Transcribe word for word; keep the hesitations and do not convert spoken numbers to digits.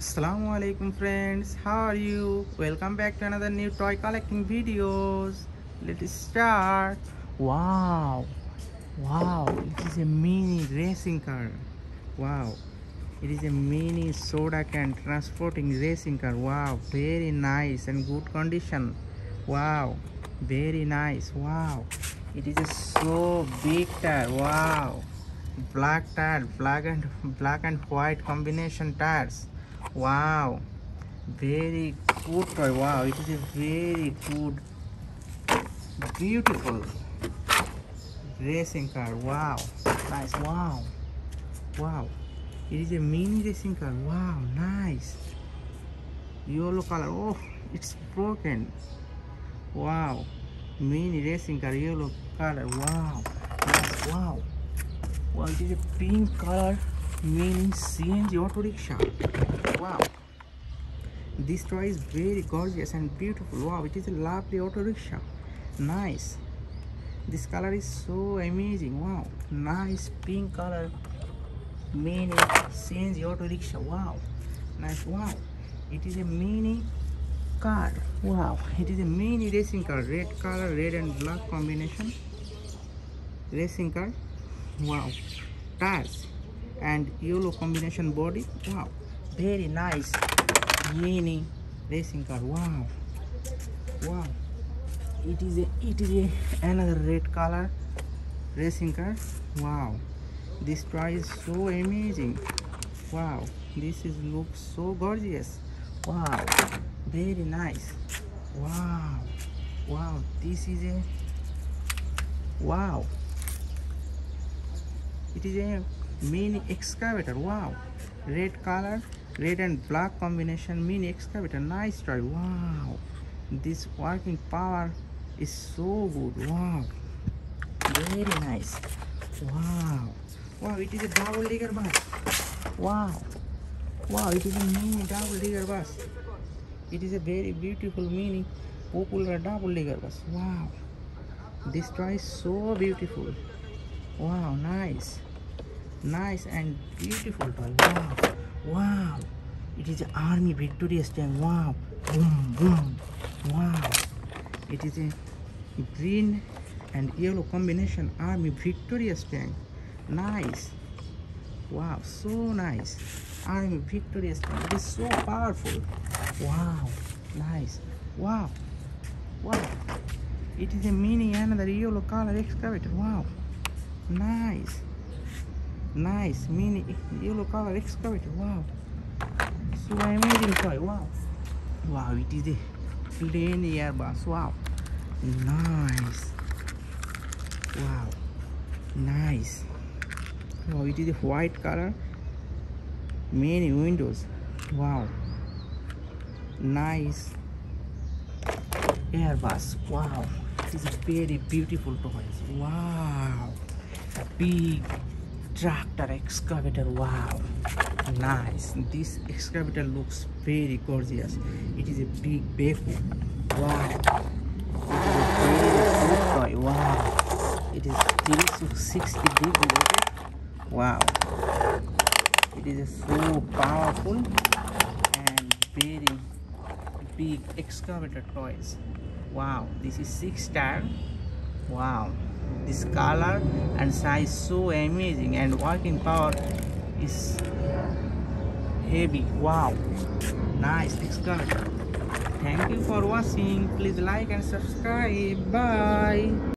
Assalamualaikum friends, how are you? Welcome back to another new toy collecting videos. Let's start. Wow, wow, it is a mini racing car. Wow, it is a mini soda can transporting racing car. Wow, very nice and good condition. Wow, very nice. Wow, it is a so big tire. Wow, black tire, black and black and white combination tires. Wow, very good toy. Wow, it is a very good, beautiful racing car. Wow, nice. Wow, wow, it is a mini racing car. Wow, nice. Yellow color. Oh, it's broken. Wow, mini racing car, yellow color. Wow, nice. Wow, wow, it is a pink color, meaning C N G auto rickshaw. Wow, this toy is very gorgeous and beautiful. Wow, it is a lovely auto rickshaw. Nice. This color is so amazing. Wow, nice pink color, mini C N G auto rickshaw. Wow, nice. Wow, it is a mini car. Wow, it is a mini racing car. Red color, red and black combination racing car. Wow, tires and yellow combination body. Wow, very nice mini racing car. Wow, wow, it is a it is a another red color racing car. Wow, this toy is so amazing. Wow, this is looks so gorgeous. Wow, very nice. Wow, wow, this is a wow, it is a mini excavator. Wow, red color, red and black combination, mini excavator. Nice toy. Wow, this working power is so good. Wow, very nice. Wow, wow, it is a double digger bus. Wow, wow, it is a mini double digger bus. It is a very beautiful mini popular double digger bus. Wow, this toy is so beautiful. Wow, nice, nice and beautiful toy. Wow, wow, it is an army victorious tank. Wow, boom boom. Wow, it is a green and yellow combination army victorious tank. Nice. Wow, so nice. Army victorious tank, it is so powerful. Wow, nice. Wow, wow, it is a mini another yellow color excavator. Wow, nice, nice mini yellow color excavator. Wow, so amazing toy. Wow, wow, it is a plain airbus. Wow, nice. Wow, nice. Wow, it is a white color, many windows. Wow, nice airbus. Wow, it is a very beautiful toy. Wow, big tractor excavator. Wow, nice. This excavator looks very gorgeous. It is a big baby. Wow, it is a very good toy. Wow, it is three sixty degree rotated. Wow, it is a so powerful and very big excavator toys. Wow, this is six star. Wow, this color and size so amazing and working power is heavy. Wow, nice excavator. Thank you for watching. Please like and subscribe. Bye.